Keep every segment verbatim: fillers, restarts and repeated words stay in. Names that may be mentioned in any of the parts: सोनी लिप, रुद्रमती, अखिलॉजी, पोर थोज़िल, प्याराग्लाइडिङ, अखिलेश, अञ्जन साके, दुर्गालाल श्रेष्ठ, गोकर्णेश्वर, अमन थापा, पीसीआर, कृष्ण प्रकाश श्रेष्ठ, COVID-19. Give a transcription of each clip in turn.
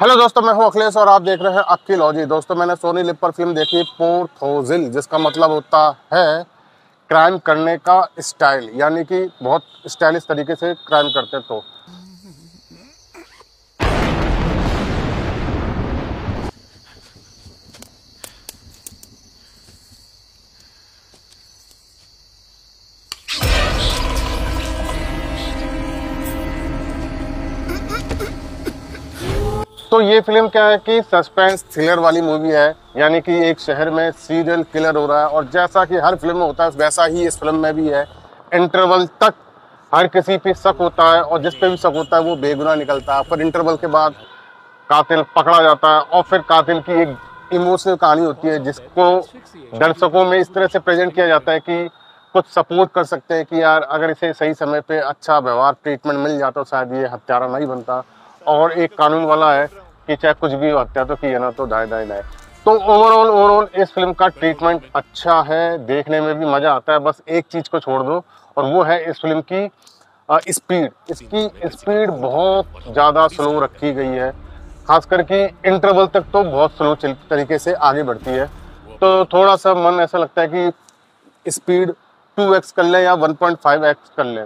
Hello दोस्तों, मैं हूं अखिलेश और आप देख रहे हैं अखिलॉजी। दोस्तों, मैंने सोनी लिप पर फिल्म देखी पोर थोज़िल, जिसका मतलब होता है क्राइम करने का स्टाइल, यानी कि बहुत स्टाइलिश तरीके से क्राइम करते हैं। तो तो ये फिल्म क्या है कि सस्पेंस थ्रिलर वाली मूवी है, यानी कि एक शहर में सीरियल किलर हो रहा है और जैसा कि हर फिल्म में होता है वैसा ही इस फिल्म में भी है। इंटरवल तक हर किसी पे शक होता है और जिस पे भी शक होता है वो बेगुनाह निकलता है, पर इंटरवल के बाद कातिल पकड़ा जाता है और फिर कातिल की एक इमोशनल कहानी होती है, जिसको दर्शकों में इस तरह से प्रेजेंट किया जाता है कि कुछ सपोर्ट कर सकते हैं कि यार अगर इसे सही समय पर अच्छा व्यवहार ट्रीटमेंट मिल जाता तो शायद ये हत्यारा नहीं बनता, और एक कानून वाला है कि चाहे कुछ भी हत्या तो की है ना तो दाए दाए दाए। तो ओवरऑल ओवरऑल इस फिल्म का ट्रीटमेंट अच्छा है, देखने में भी मज़ा आता है। बस एक चीज़ को छोड़ दो और वो है इस फिल्म की स्पीड। इसकी स्पीड बहुत ज़्यादा स्लो रखी गई है, खास करके इंटरवल तक तो बहुत स्लो तरीके से आगे बढ़ती है। तो थोड़ा सा मन ऐसा लगता है कि स्पीड टू एक्स कर लें या वन पॉइंट फाइव एक्स कर लें।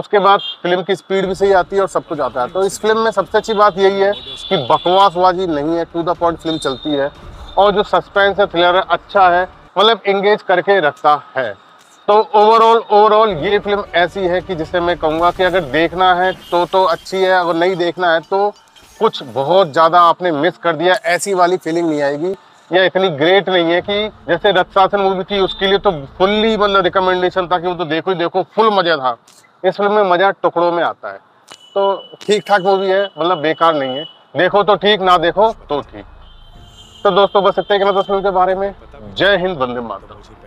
उसके बाद फिल्म की स्पीड भी सही आती है और सब कुछ आता है। तो इस फिल्म में सबसे अच्छी बात यही है कि बकवासबाजी नहीं है, टू द पॉइंट फिल्म चलती है और जो सस्पेंस है थ्रिलर है अच्छा है, मतलब एंगेज करके रखता है। तो ओवरऑल ओवरऑल ये फिल्म ऐसी है कि जिसे मैं कहूँगा कि अगर देखना है तो तो अच्छी है, अगर नहीं देखना है तो कुछ बहुत ज़्यादा आपने मिस कर दिया ऐसी वाली फीलिंग नहीं आएगी। यह इतनी ग्रेट नहीं है कि जैसे रथ शासन मूवी थी उसके लिए तो फुल्ली मतलब रिकमेंडेशन था कि वो तो देखो ही देखो, फुल मज़ा था। इस फिल्म में मज़ा टुकड़ों में आता है। तो ठीक ठाक मूवी है, मतलब बेकार नहीं है, देखो तो ठीक ना देखो तो ठीक। तो दोस्तों बस इतना ही कहना था इस फिल्म के बारे में। जय हिंद, वंदे मातरम।